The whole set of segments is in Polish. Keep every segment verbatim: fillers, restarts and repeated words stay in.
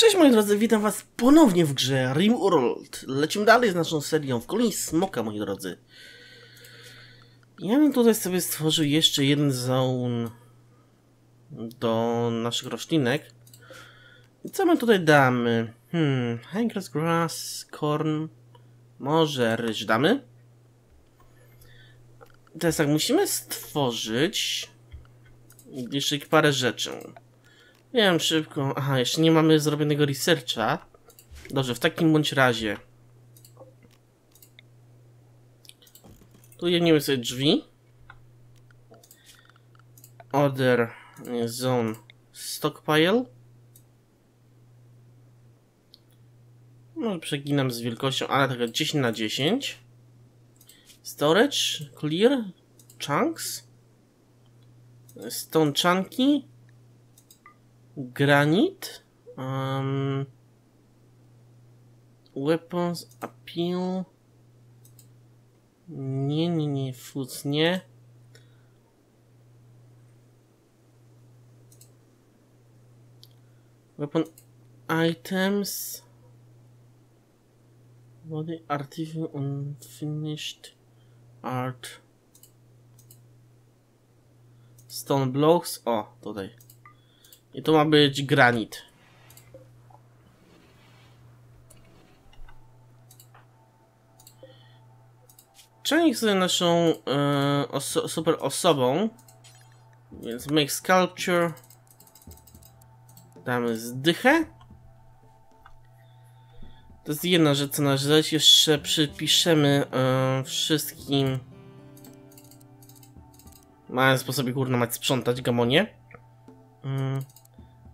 Cześć moi drodzy, witam was ponownie w grze RimWorld. Lecimy dalej z naszą serią w kolonii Smoka, moi drodzy. Ja bym tutaj sobie stworzył jeszcze jeden zaun do naszych roślinek. I co my tutaj damy? Hmm, Hankress grass, corn, może ryż damy? Teraz tak, musimy stworzyć jeszcze parę rzeczy. Nie wiem, szybko. Aha, jeszcze nie mamy zrobionego researcha. Dobrze, w takim bądź razie. Tu jedniemy sobie drzwi. Order zone stockpile. Może przeginam z wielkością, ale tak dziesięć na dziesięć. Storage, clear, chunks. Stone chunki. Granit, um, weapons, appeal, nie, nie, nie, foods, nie. Weapon items, body artifact, unfinished art, stone blocks, o, tutaj. I to ma być granit. Czynik sobie naszą e, oso super osobą. Więc make sculpture. Damy zdychę. To jest jedna rzecz, co należy dać. Jeszcze przypiszemy e, wszystkim. Mamy sposobie, kurna, mać sprzątać gamonie. Mm.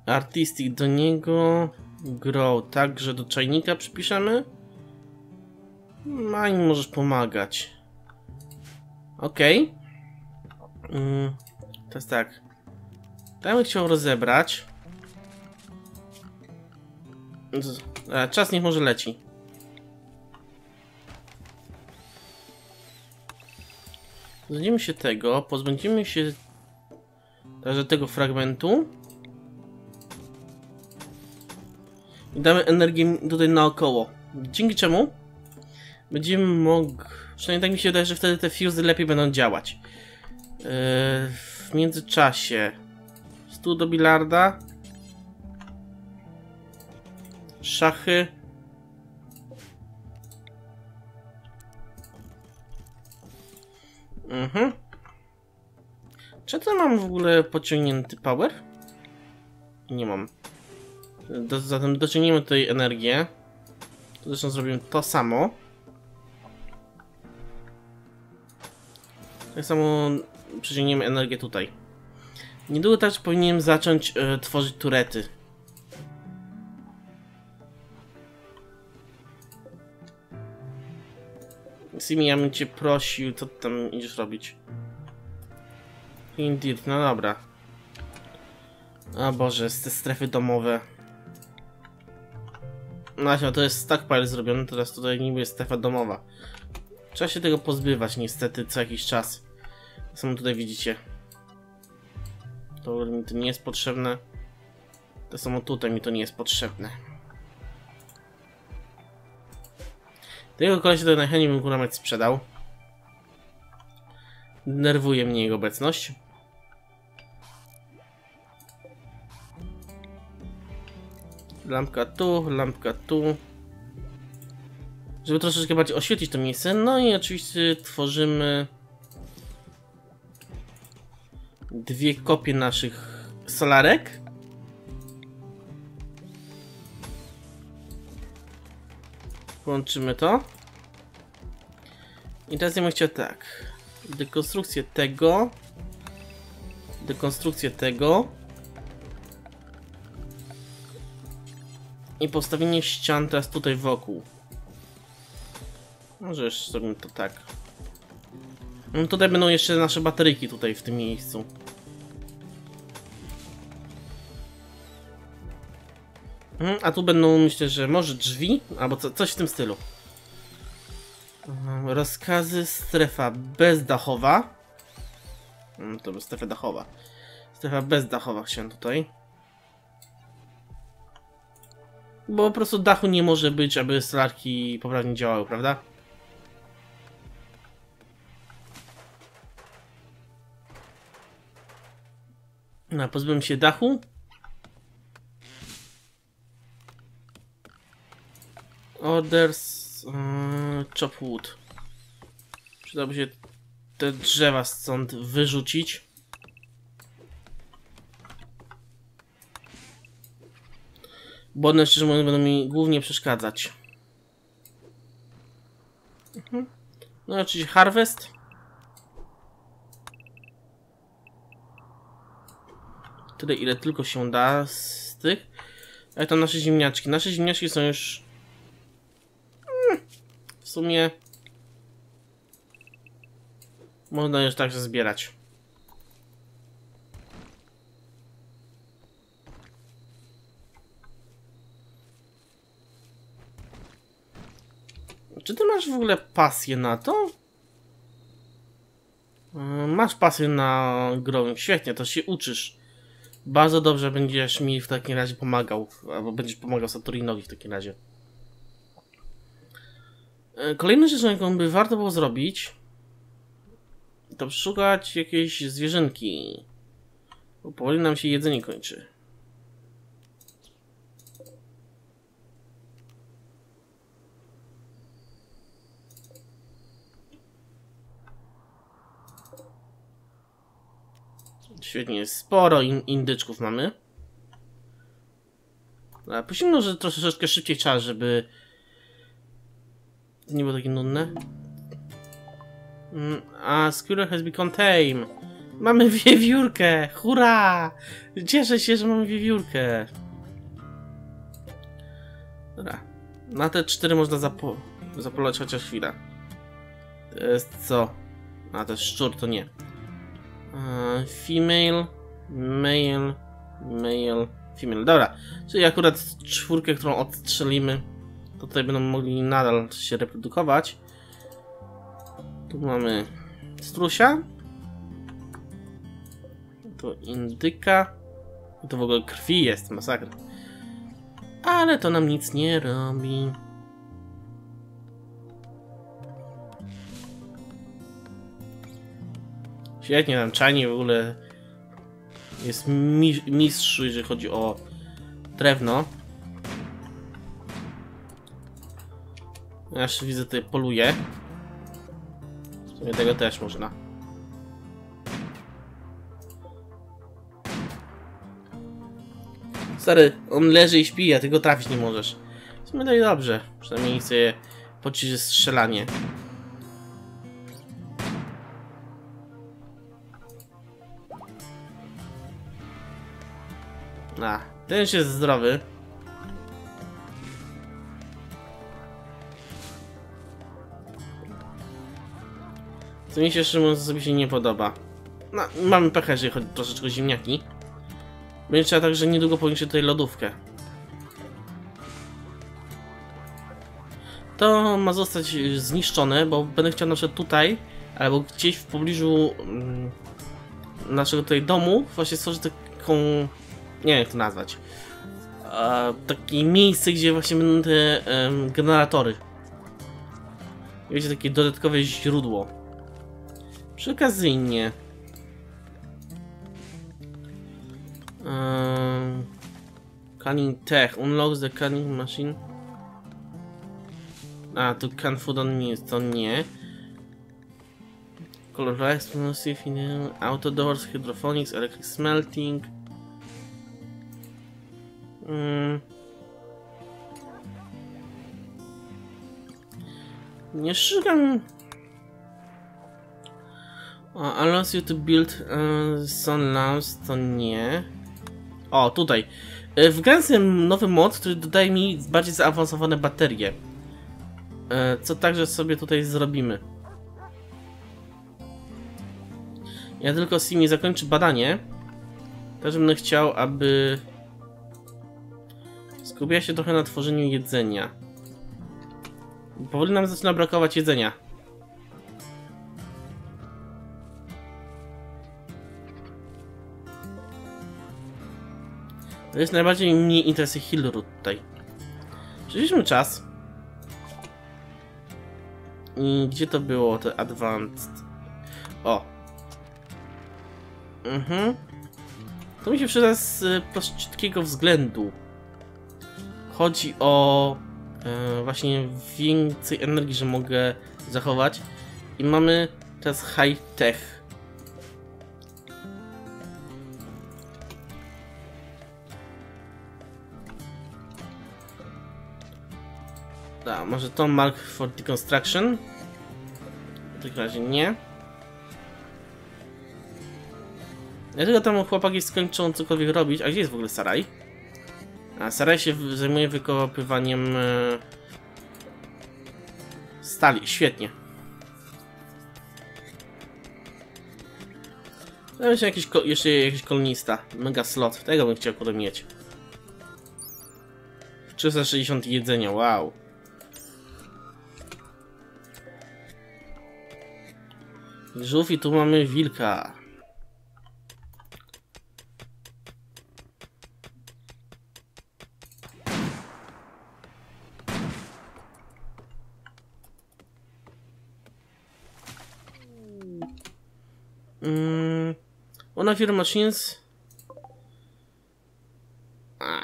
Artistic do niego, grow, także do czajnika przypiszemy. Mine możesz pomagać. Ok. Mm, to jest tak. Tam bym chciał rozebrać. Czas niech może leci. Pozbędziemy się tego, pozbędziemy się także tego fragmentu. I damy energię tutaj naokoło. Dzięki czemu będziemy mogli. Przynajmniej tak mi się wydaje, że wtedy te fuse'y lepiej będą działać. Yy, w międzyczasie stół do bilarda. Szachy. Mhm. Czy to mam w ogóle pociągnięty power? Nie mam. Do, zatem dociągniemy tutaj energię. Zresztą zrobimy to samo. Tak samo przeciągniemy energię tutaj. Niedługo też powinienem zacząć y, tworzyć turety. Simi, ja bym cię prosił, co ty tam idziesz robić? Indeed, no dobra. O Boże, te strefy domowe. No to jest stockpile zrobiony, teraz tutaj niby jest strefa domowa. Trzeba się tego pozbywać niestety co jakiś czas. Samo tutaj widzicie. To mi to nie jest potrzebne. To samo tutaj mi to nie jest potrzebne. Tego kolesia to najchętniej bym kuramet sprzedał. Denerwuje mnie jego obecność. Lampka tu, lampka tu. Żeby troszeczkę bardziej oświetlić to miejsce. No i oczywiście tworzymy dwie kopie naszych solarek. Włączymy to. I teraz ja bym chciał tak. Dekonstrukcję tego. Dekonstrukcję tego. I postawienie ścian teraz tutaj wokół. Może jeszcze zrobimy to tak. No tutaj będą jeszcze nasze bateryki tutaj w tym miejscu. A tu będą, myślę, że może drzwi, albo co, coś w tym stylu. Rozkazy, strefa bezdachowa. To jest strefa dachowa. Strefa bezdachowa chciałem tutaj. Bo po prostu dachu nie może być, aby stolarki poprawnie działały, prawda? No, pozbyłem się dachu. Orders... Yy, chop wood. Przydałoby się te drzewa stąd wyrzucić. Bo one, szczerze mówiąc, będą mi głównie przeszkadzać. Mhm. No i oczywiście harvest. Tyle, ile tylko się da z tych. Ale to nasze ziemniaczki. Nasze ziemniaczki są już... W sumie... Można już także zbierać. Czy ty masz w ogóle pasję na to? Masz pasję na growing. Świetnie, to się uczysz. Bardzo dobrze będziesz mi w takim razie pomagał. Albo będziesz pomagał Saturinowi w takim razie. Kolejną rzeczą, jaką by warto było zrobić, to szukać jakiejś zwierzynki. Bo powoli nam się jedzenie kończy. Świetnie, sporo indyczków mamy. Ale później może troszeczkę szybciej czas, żeby nie było takie nudne. A squirrel has become tame. Mamy wiewiórkę! Hurra! Cieszę się, że mamy wiewiórkę. Dobra. Na te cztery można zapo zapolować chociaż chwilę. To jest co? A to jest szczur, to nie. Uh, female, male, male, female. Dobra, czyli akurat czwórkę, którą odstrzelimy, to tutaj będą mogli nadal się reprodukować. Tu mamy strusia. Tu indyka. To w ogóle krwi jest, masakra. Ale to nam nic nie robi. Świetnie, tam Czajnik w ogóle jest mi mistrz, jeżeli chodzi o drewno. Ja się widzę, tutaj poluje. W sumie tego też można. Stary, on leży i śpi, a ty go trafić nie możesz. W sumie to i dobrze, przynajmniej chcę je poczuć strzelanie. A, ten już jest zdrowy. Co mi się Szymon sobie się nie podoba. No, mamy pecha, jeżeli chodzi troszeczkę o ziemniaki. Będzie trzeba także niedługo powiększyć tutaj lodówkę. To ma zostać zniszczone, bo będę chciał na przykład tutaj, albo gdzieś w pobliżu mm, naszego tutaj domu właśnie stworzyć taką... Nie wiem, jak to nazwać. E, takie miejsce, gdzie właśnie będą te e, generatory. Wiecie, takie dodatkowe źródło. Przekazyjnie. E, Cunning tech. Unlock the cunning machine. A, tu can food on nie jest, to nie. Color explosive, auto doors, hydrophonics, electric smelting. Mm. Nie szukam. Oh, allows you to build uh, sun lamps, to nie. O, tutaj. W granicy nowy mod, który dodaje mi bardziej zaawansowane baterie. Co także sobie tutaj zrobimy. Ja tylko Simi zakończy badanie. Też bym chciał, aby... Skupia się trochę na tworzeniu jedzenia. Powoli nam zaczyna brakować jedzenia. To jest najbardziej mnie interesuje Hillroot tutaj. Przeszliśmy czas. I gdzie to było, te advanced? O. Mhm. To mi się przyda z prostego względu. Chodzi o e, właśnie więcej energii, że mogę zachować. I mamy teraz high-tech. Da, może to Mark for Deconstruction? W takim razie nie. Dlatego tam chłopaki skończą cokolwiek robić. A gdzie jest w ogóle Saraj? A Saraj się zajmuje wykopywaniem stali. Świetnie. Zajmę się jakiś, jeszcze jakiś kolonista. Mega slot. Tego bym chciał kurde mieć. trzysta sześćdziesiąt jedzenia. Wow. Żółw i tu mamy wilka. Mm, one of your machines. A.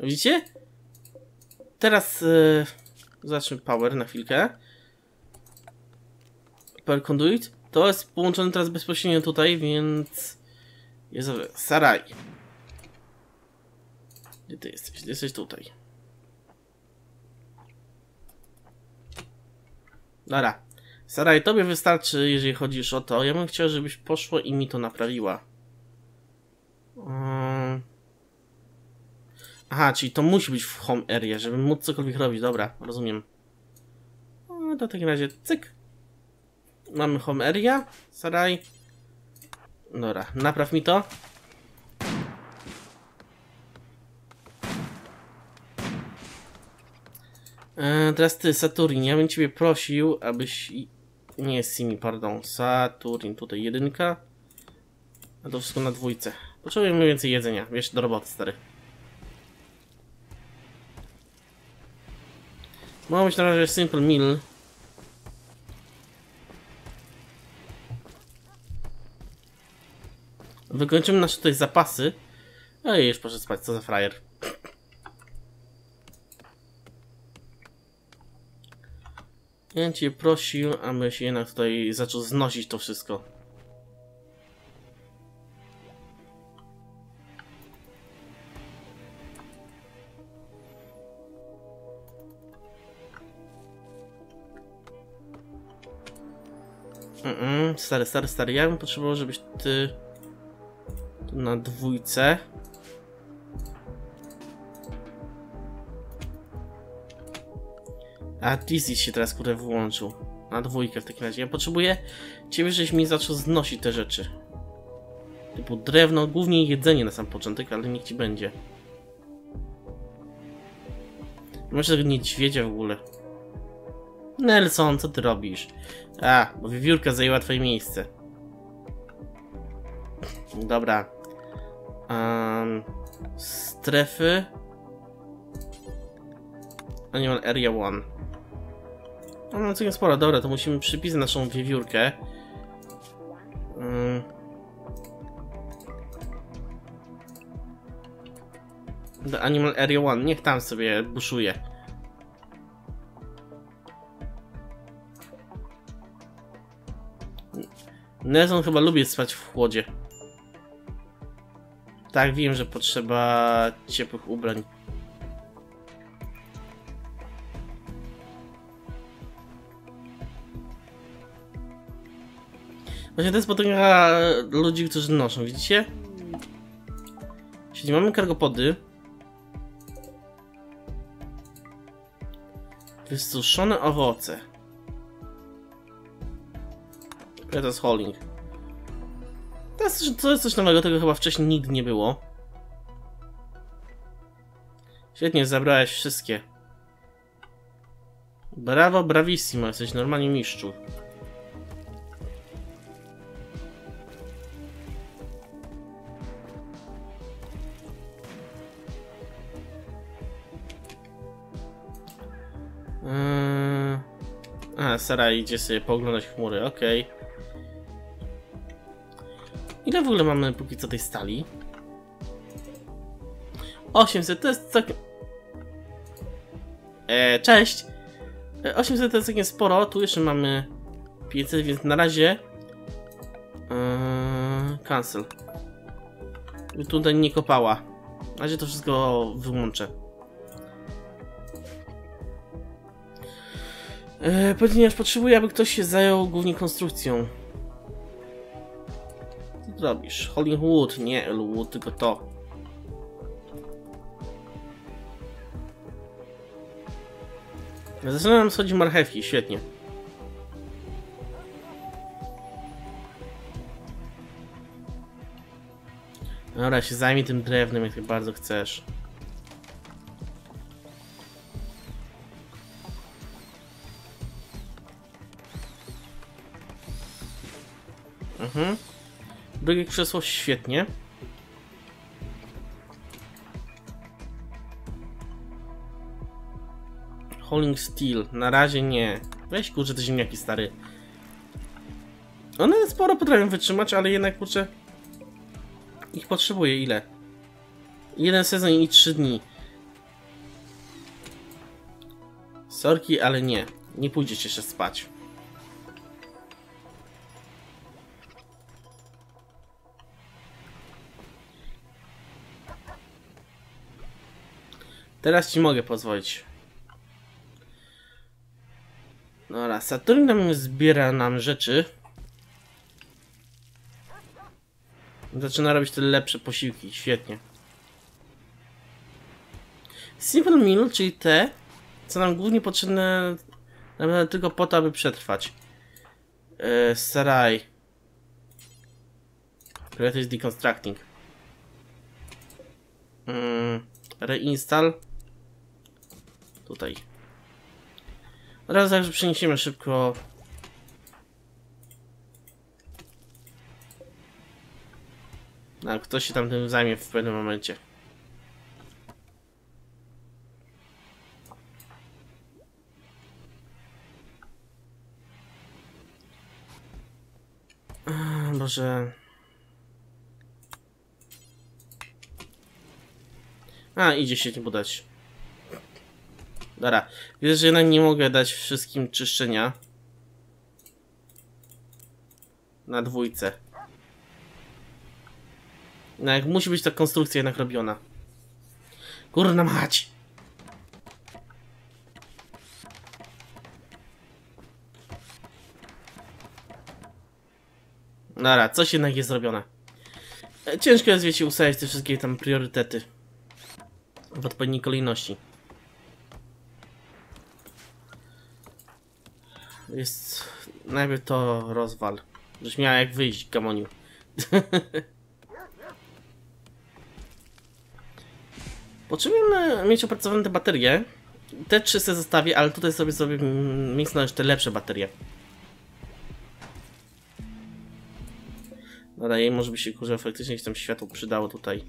Widzicie? Teraz yy, zacznę power na chwilkę. Power Conduit. To jest połączone teraz bezpośrednio tutaj, więc... Jezu, Saraj. Gdzie ty jesteś? Ty jesteś tutaj. Dobra. Saraj, tobie wystarczy, jeżeli chodzisz o to. Ja bym chciał, żebyś poszła i mi to naprawiła. Um... Aha, czyli to musi być w home area, żeby móc cokolwiek robić. Dobra, rozumiem. No to w takim razie cyk. Mamy home area. Saraj. Dobra, napraw mi to. Eee, teraz ty, Saturn, ja bym ciebie prosił, abyś... Nie, Simi, pardon. Saturn, tutaj jedynka. A to wszystko na dwójce. Potrzebujemy więcej jedzenia. Wiesz, do roboty, stary. Mogę być na razie simple meal. Wykończymy nasze tutaj zapasy. Ej, już proszę spać, co za frajer. Ja bym cię prosił, aby się jednak tutaj zaczął znosić to wszystko. Mm -mm, stary, stary, stary. Ja bym potrzebował, żebyś ty... Tu na dwójce. A Dizzy się teraz kurde wyłączył. Na dwójkę w takim razie. Ja potrzebuję ciebie, żebyś mi zaczął znosić te rzeczy. Typu drewno, głównie jedzenie na sam początek, ale niech ci będzie. Masz tego niedźwiedzia w ogóle. Nelson, co ty robisz? A, bo wiewiórka zajęła twoje miejsce. Dobra. Um, strefy. Animal Area jeden. No, no całkiem sporo. Dobra, to musimy przypisać naszą wiewiórkę. Hmm. The Animal Area jeden. Niech tam sobie buszuje. Nelson chyba lubi spać w chłodzie. Tak, wiem, że potrzeba ciepłych ubrań. Właśnie to jest potęga ludzi, którzy noszą, widzicie? Czyli mamy kargopody. Wysuszone owoce. Ja to jest holding. To jest, to jest coś nowego, tego chyba wcześniej nigdy nie było. Świetnie, zabrałeś wszystkie. Brawo, brawissimo, jesteś normalnie mistrzu. A, Sara idzie sobie pooglądać chmury, okej. Okay. Ile w ogóle mamy póki co tej stali? osiemset, to jest całkiem... Eee, cześć! osiemset to jest całkiem sporo, tu jeszcze mamy pięćset, więc na razie... Eee, cancel. Tutaj nie kopała. Na razie to wszystko wyłączę. Eee, ponieważ potrzebuję, aby ktoś się zajął głównie konstrukcją. Robisz? Holding wood, nie wood, tylko to. Zaczynam schodzić marchewki, świetnie. Dobra, się zajmij tym drewnem, jak ty bardzo chcesz. Mhm. Drugie krzesło, świetnie. Holding steel, na razie nie. Weź kurczę te ziemniaki, stary. One sporo potrafią wytrzymać, ale jednak kurczę... Ich potrzebuję, ile? Jeden sezon i trzy dni. Sorki, ale nie. Nie pójdziesz jeszcze spać. Teraz ci mogę pozwolić. Dobra, Saturn nam zbiera nam rzeczy. Zaczyna robić te lepsze posiłki, świetnie. Simple meal, czyli te, co nam głównie potrzebne nam tylko po to, aby przetrwać. Eee, Saraj. Create deconstructing. Mm, reinstall. Tutaj. Od razu także przeniesiemy szybko. No, ktoś się tam tym zajmie w pewnym momencie. Boże... A, idzie się nie podać. Dobra, wiesz, że jednak nie mogę dać wszystkim czyszczenia. Na dwójce. No jak musi być ta konstrukcja jednak robiona. Kurna mać! Dobra, coś jednak jest zrobione. Ciężko jest, wiecie, ustalić te wszystkie tam priorytety. W odpowiedniej kolejności. Jest... Najpierw to rozwal. Żeś miała jak wyjść, gamoniu. Potrzebujemy mieć opracowane te baterie. Te trzy se zostawię, ale tutaj sobie sobie miksnę jeszcze lepsze baterie. Dobra, jej może by się kurze faktycznie gdzieś tam światło przydało tutaj.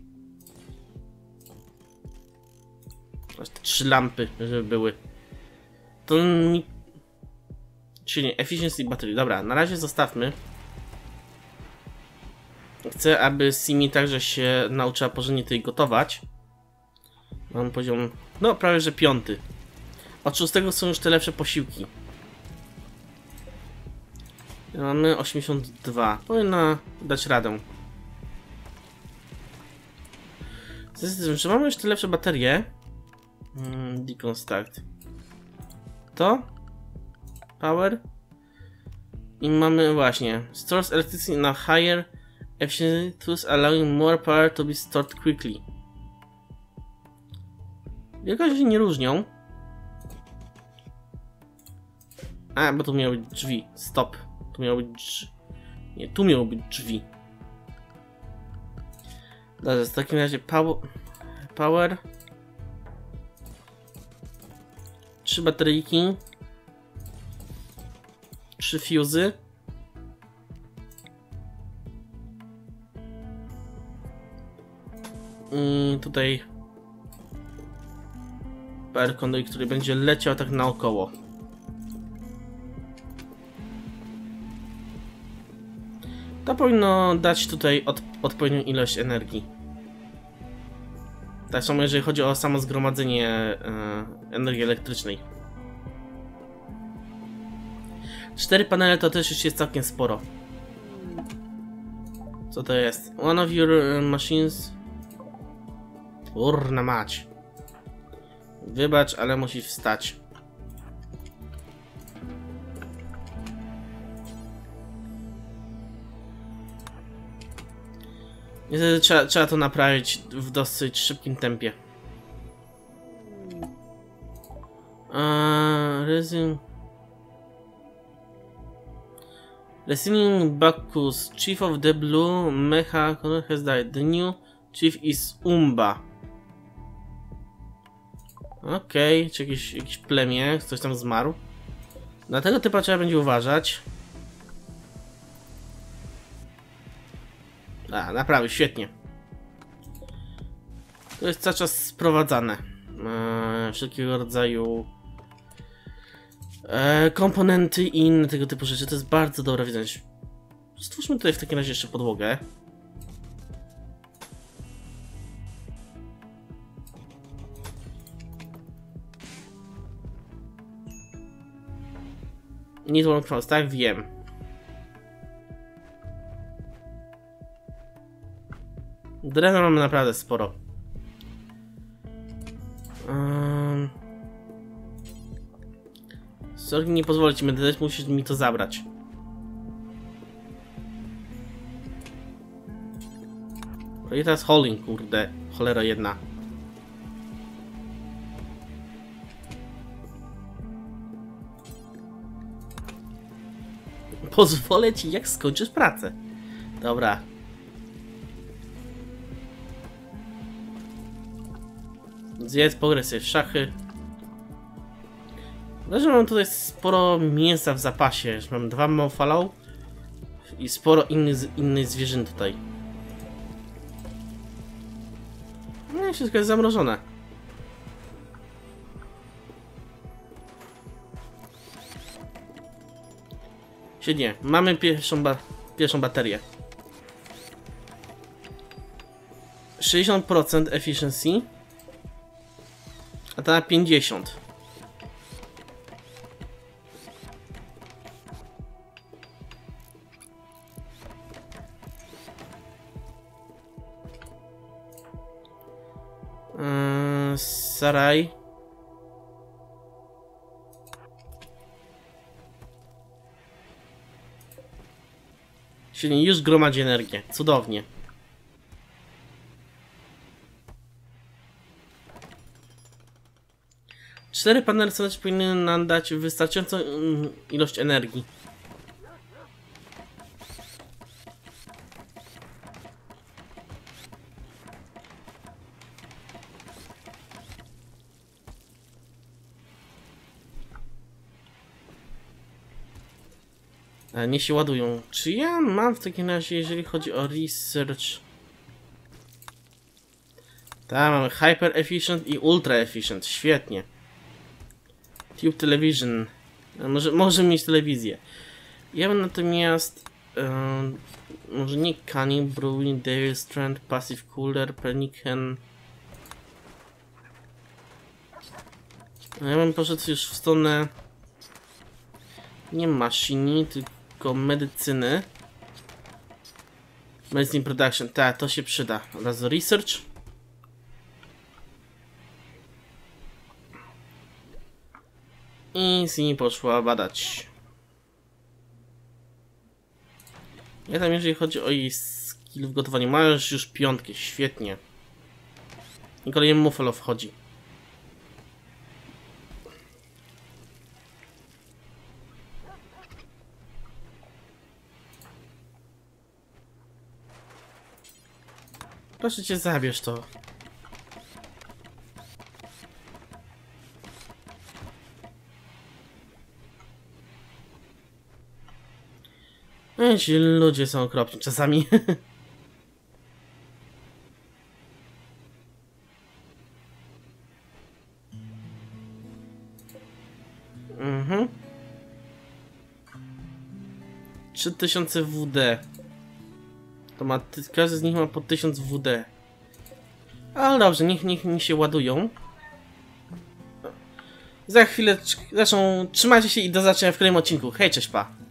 Aż te trzy lampy, żeby były. To mi... Czyli nie, efficiency battery. Dobra, na razie zostawmy. Chcę, aby Simi także się nauczyła porządnie tutaj gotować. Mam poziom, no prawie że piąty. Od szóstego są już te lepsze posiłki. Mamy osiemdziesiąt dwa. Powinna dać radę. Zresztą, czy mamy już te lepsze baterie? Hmm, deconstruct. To? Power. I mamy właśnie. Stores electricity na higher efficiency tools allowing more power to be stored quickly. Jakoś się nie różnią. A, bo tu miały być drzwi. Stop. Tu miały być drzwi. Nie, tu miały być drzwi. Dobrze, w takim razie pow power. Trzy bateryjki. Trzy fuzy. I tutaj... Power Conduit, który będzie leciał tak naokoło. To powinno dać tutaj od, odpowiednią ilość energii. Tak samo jeżeli chodzi o samo zgromadzenie e, energii elektrycznej. Cztery panele to też już jest całkiem sporo. Co to jest? One of your machines... Kurna mać. Wybacz, ale musisz wstać. Niestety trzeba, trzeba to naprawić w dosyć szybkim tempie. Eee, resume. Resigning Bacchus, Chief of the Blue Mecha Connor has died. The new Chief is Umba. Okej, okay, czy jakieś, jakieś plemię, ktoś tam zmarł. Na tego typa trzeba będzie uważać. A, naprawił, świetnie. To jest cały czas sprowadzane. Eee, wszelkiego rodzaju eee, komponenty i inne tego typu rzeczy. To jest bardzo dobra widzieć. Stwórzmy tutaj w takim razie jeszcze podłogę. Need one cross, tak? Wiem. Drewna mamy naprawdę sporo. Um... Sorgi, nie pozwolę ci, będę też musisz mi to zabrać. I teraz holding, kurde. Cholera jedna. Pozwolę ci, jak skończysz pracę. Dobra. Zjedz, pograj sobie w szachy. Zresztą mam tutaj sporo mięsa w zapasie. Już mam dwa mofalał i sporo innych, innych zwierzyn tutaj. No i wszystko jest zamrożone. Nie, mamy pierwszą, ba pierwszą baterię. sześćdziesiąt procent efficiency, a ta na pięćdziesiąt procent. Yy, Saraj. Czyli już gromadzi energię. Cudownie. Cztery panele słoneczne powinny nam dać wystarczającą ilość energii. Nie się ładują. Czy ja mam w takim razie, jeżeli chodzi o research? Tam mamy hyper efficient i ultra efficient. Świetnie. Tube television. Może, może mieć telewizję. Ja bym natomiast... Um, może nie Cunning, Brewing, Dairy Strand, Passive Cooler, Pelican. Ja bym poszedł już w stronę... Nie maszyni, tylko medycyny. Medicine production, tak, to się przyda. Od razu research. I Sini poszła badać. Ja tam, jeżeli chodzi o jej skill w gotowaniu, ma już, już piątkę, świetnie. I kolejny Muffalo wchodzi. Proszę cię, zabierz to. No ci ludzie są okropni czasami. mhm. trzy tysiące W D. To ma, każdy z nich ma po tysiąc W D. Ale dobrze, niech, niech mi się ładują. Za chwilę, zresztą trzymajcie się i do zobaczenia w kolejnym odcinku. Hej, cześć, pa!